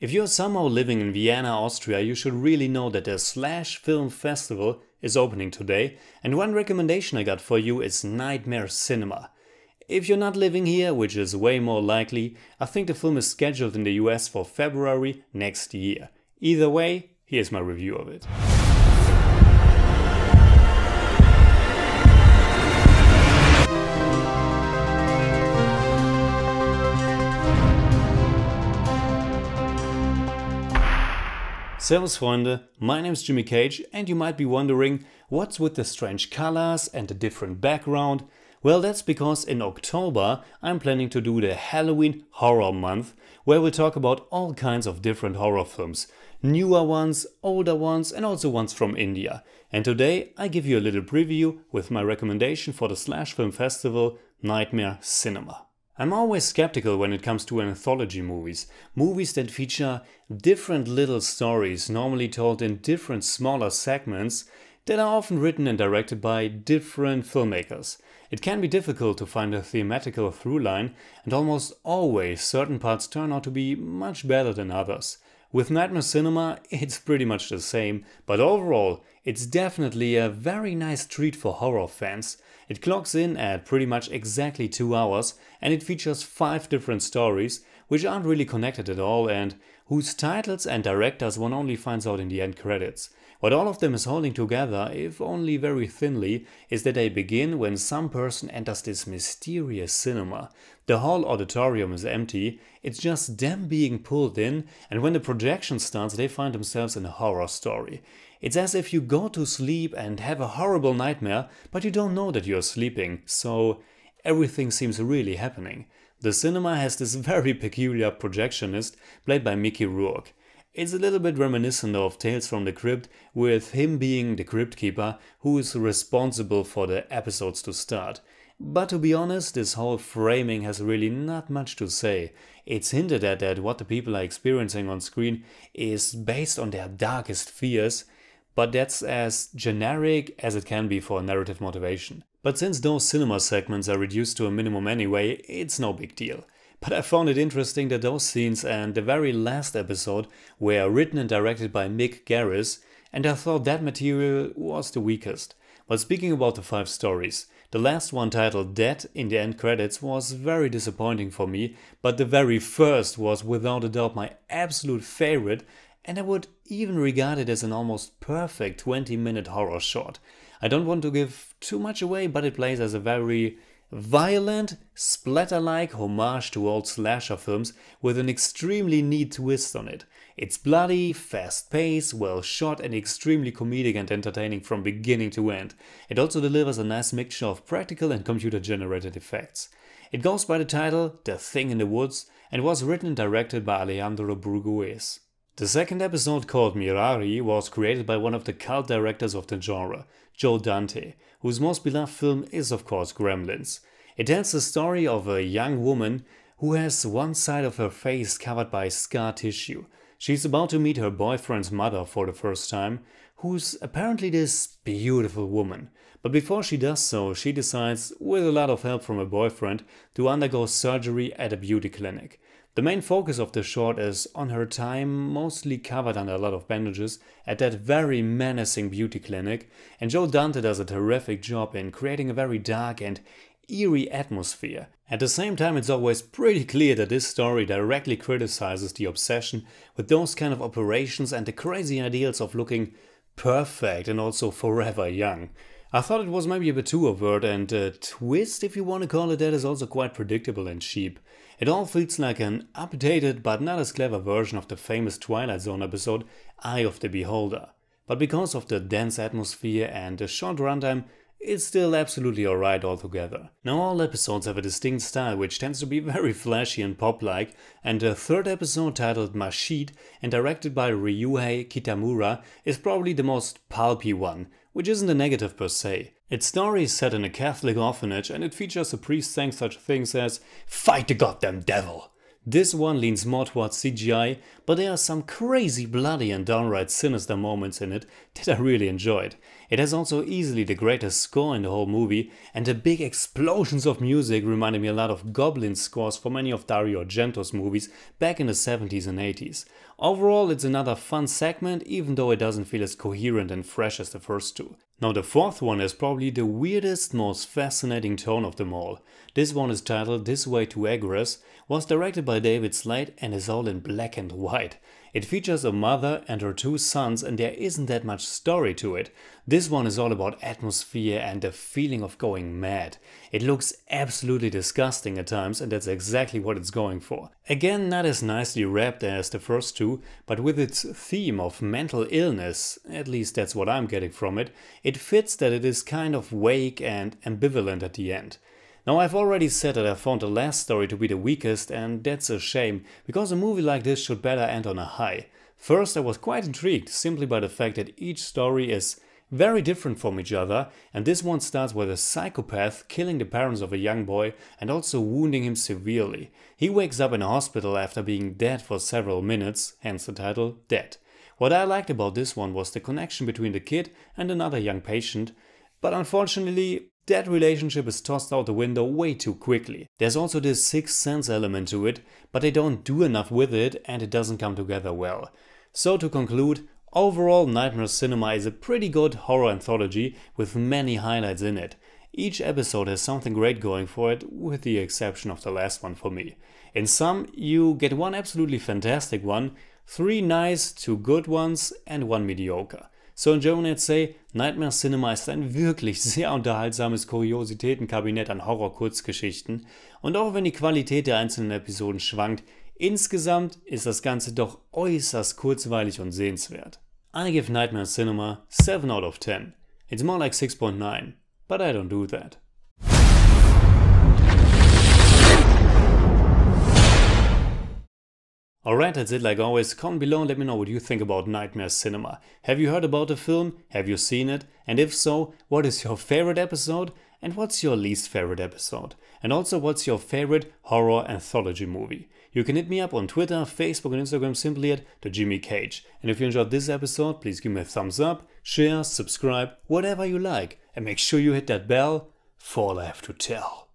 If you're somehow living in Vienna, Austria, you should really know that the Slash Film Festival is opening today, and one recommendation I got for you is Nightmare Cinema. If you're not living here, which is way more likely, I think the film is scheduled in the US for February next year. Either way, here's my review of it. Servus Freunde, my name is Jimmy Cage, and you might be wondering what's with the strange colors and the different background. Well, that's because in October I'm planning to do the Halloween Horror Month, where we'll talk about all kinds of different horror films. Newer ones, older ones, and also ones from India. And today I give you a little preview with my recommendation for the Slash Film Festival, Nightmare Cinema. I'm always skeptical when it comes to anthology movies. Movies that feature different little stories, normally told in different smaller segments, that are often written and directed by different filmmakers. It can be difficult to find a thematical throughline, and almost always certain parts turn out to be much better than others. With Nightmare Cinema, it's pretty much the same, but overall, it's definitely a very nice treat for horror fans. It clocks in at pretty much exactly 2 hours, and it features 5 different stories, which aren't really connected at all and whose titles and directors one only finds out in the end credits. What all of them is holding together, if only very thinly, is that they begin when some person enters this mysterious cinema. The whole auditorium is empty, it's just them being pulled in, and when the projection starts, they find themselves in a horror story. It's as if you go to sleep and have a horrible nightmare, but you don't know that you're sleeping, so everything seems really happening. The cinema has this very peculiar projectionist, played by Mickey Rourke. It's a little bit reminiscent of Tales from the Crypt, with him being the Crypt Keeper, who is responsible for the episodes to start. But to be honest, this whole framing has really not much to say. It's hinted at that what the people are experiencing on screen is based on their darkest fears, but that's as generic as it can be for narrative motivation. But since those cinema segments are reduced to a minimum anyway, it's no big deal. But I found it interesting that those scenes and the very last episode were written and directed by Mick Garris, and I thought that material was the weakest. But speaking about the 5 stories, the last one, titled Dead, in the end credits was very disappointing for me, but the very first was without a doubt my absolute favorite, and I would even regard it as an almost perfect 20-minute horror short. I don't want to give too much away, but it plays as a very violent, splatter-like homage to old slasher films with an extremely neat twist on it. It's bloody, fast-paced, well shot, and extremely comedic and entertaining from beginning to end. It also delivers a nice mixture of practical and computer-generated effects. It goes by the title The Thing in the Woods and was written and directed by Alejandro Brugués. The second episode, called Mirari, was created by one of the cult directors of the genre, Joe Dante, whose most beloved film is of course Gremlins. It tells the story of a young woman who has one side of her face covered by scar tissue. She's about to meet her boyfriend's mother for the first time, who's apparently this beautiful woman. But before she does so, she decides, with a lot of help from her boyfriend, to undergo surgery at a beauty clinic. The main focus of the short is on her time, mostly covered under a lot of bandages, at that very menacing beauty clinic, and Joe Dante does a terrific job in creating a very dark and eerie atmosphere. At the same time, it's always pretty clear that this story directly criticizes the obsession with those kind of operations and the crazy ideals of looking perfect and also forever young. I thought it was maybe a bit too overt, and the twist, if you want to call it that, is also quite predictable and cheap. It all feels like an updated but not as clever version of the famous Twilight Zone episode Eye of the Beholder. But because of the dense atmosphere and the short runtime, it's still absolutely alright altogether. Now, all episodes have a distinct style which tends to be very flashy and pop-like, and the third episode, titled MASHID and directed by Ryuhei Kitamura, is probably the most pulpy one, which isn't a negative per se. Its story is set in a Catholic orphanage, and it features a priest saying such things as "Fight the goddamn devil!" This one leans more towards CGI, but there are some crazy bloody and downright sinister moments in it that I really enjoyed. It has also easily the greatest score in the whole movie, and the big explosions of music reminded me a lot of Goblin scores for many of Dario Argento's movies back in the 70s and 80s. Overall, it's another fun segment, even though it doesn't feel as coherent and fresh as the first two. Now the fourth one is probably the weirdest, most fascinating tone of them all. This one is titled This Way to Aggress, was directed by David Slade and is all in black and white. It features a mother and her two sons, and there isn't that much story to it. This one is all about atmosphere and the feeling of going mad. It looks absolutely disgusting at times, and that's exactly what it's going for. Again, not as nicely wrapped as the first two, but with its theme of mental illness, at least that's what I'm getting from it, it fits that it is kind of vague and ambivalent at the end. Now I've already said that I found the last story to be the weakest, and that's a shame, because a movie like this should better end on a high. First, I was quite intrigued simply by the fact that each story is very different from each other, and this one starts with a psychopath killing the parents of a young boy and also wounding him severely. He wakes up in a hospital after being dead for several minutes, hence the title Dead. What I liked about this one was the connection between the kid and another young patient, but unfortunately that relationship is tossed out the window way too quickly. There's also this sixth sense element to it, but they don't do enough with it and it doesn't come together well. So to conclude, overall Nightmare Cinema is a pretty good horror anthology with many highlights in it. Each episode has something great going for it, with the exception of the last one for me. In sum, you get one absolutely fantastic one, three nice, two good ones and one mediocre. So in German I'd say, Nightmare Cinema ist ein wirklich sehr unterhaltsames Kuriositätenkabinett an Horror-Kurzgeschichten, und auch wenn die Qualität der einzelnen Episoden schwankt, insgesamt ist das Ganze doch äußerst kurzweilig und sehenswert. I give Nightmare Cinema 7 out of 10. It's more like 6.9, but I don't do that. Alright, that's it like always. Comment below and let me know what you think about Nightmare Cinema. Have you heard about the film? Have you seen it? And if so, what is your favorite episode? And what's your least favorite episode? And also, what's your favorite horror anthology movie? You can hit me up on Twitter, Facebook and Instagram simply at @JimmyCage. And if you enjoyed this episode, please give me a thumbs up, share, subscribe, whatever you like. And make sure you hit that bell for all I have to tell.